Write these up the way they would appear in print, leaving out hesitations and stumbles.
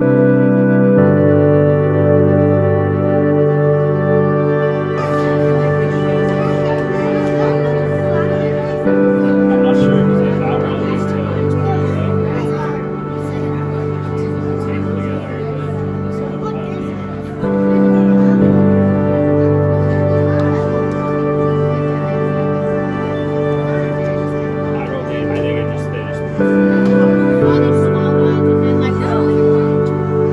Small ones, and then like, oh, you want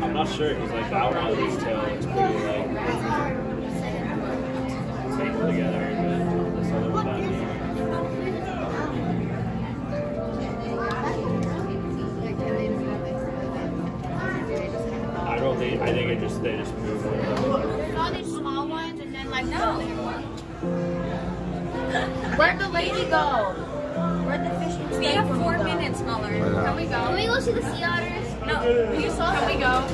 I'm not sure because like the outline of this tail is pretty like taken together, and this other one down here. I don't think it just move. All these small ones and then like no. Where'd the lady go? Where'd the fish? We have 4 minutes, Muller. Can we go? Can we go see the sea otters? No, you saw how we go.